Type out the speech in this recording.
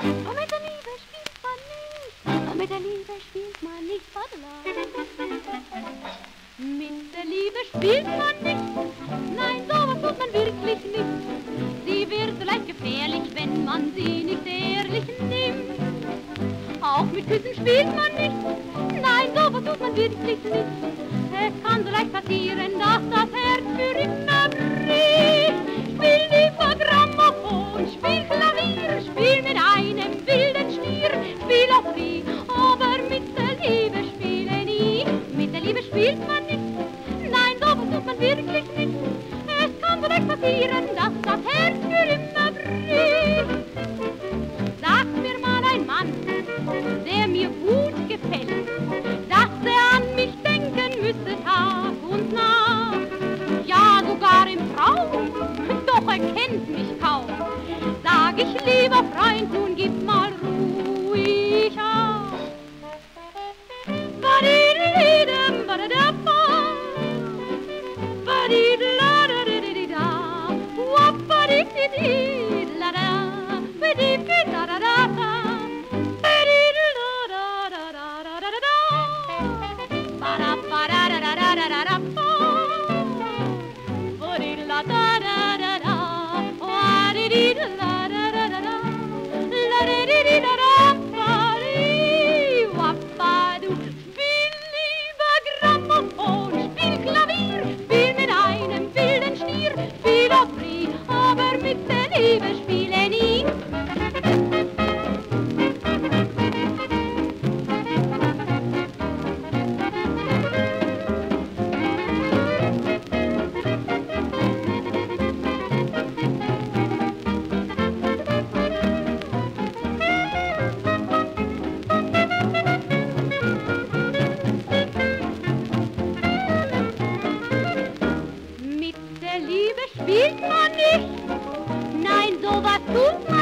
Oh, mit der Liebe spielt man nicht, oh, mit der Liebe spielt man nicht verloren. Mit der Liebe spielt man nicht, nein, sowas tut man wirklich nicht. Sie wird leicht gefährlich, wenn man sie nicht ehrlich nimmt. Auch mit Küssen spielt man nicht, nein, sowas tut man wirklich nicht. Es kann so leicht passieren, dass das Herz für immer bricht. Spiel lieber Grammophon, spiel Klavier, spiel mit einem wilden Stier, spiel auch wie, aber mit der Liebe spiele nie. Mit der Liebe spielt man nicht, nein, sowas tut man wirklich nicht. Es kann so leicht passieren, dass das Herz für immer bricht. Sag mir mal ein Mann, der mir gut gefällt, dass er an mich denken müsste Tag und Nacht. Ja, sogar im Traum, doch er kennt mich kaum. Sag ich, lieber Freund, nun gib mal ruhig auf. Spielt man nicht? Nein, sowas tut man nicht.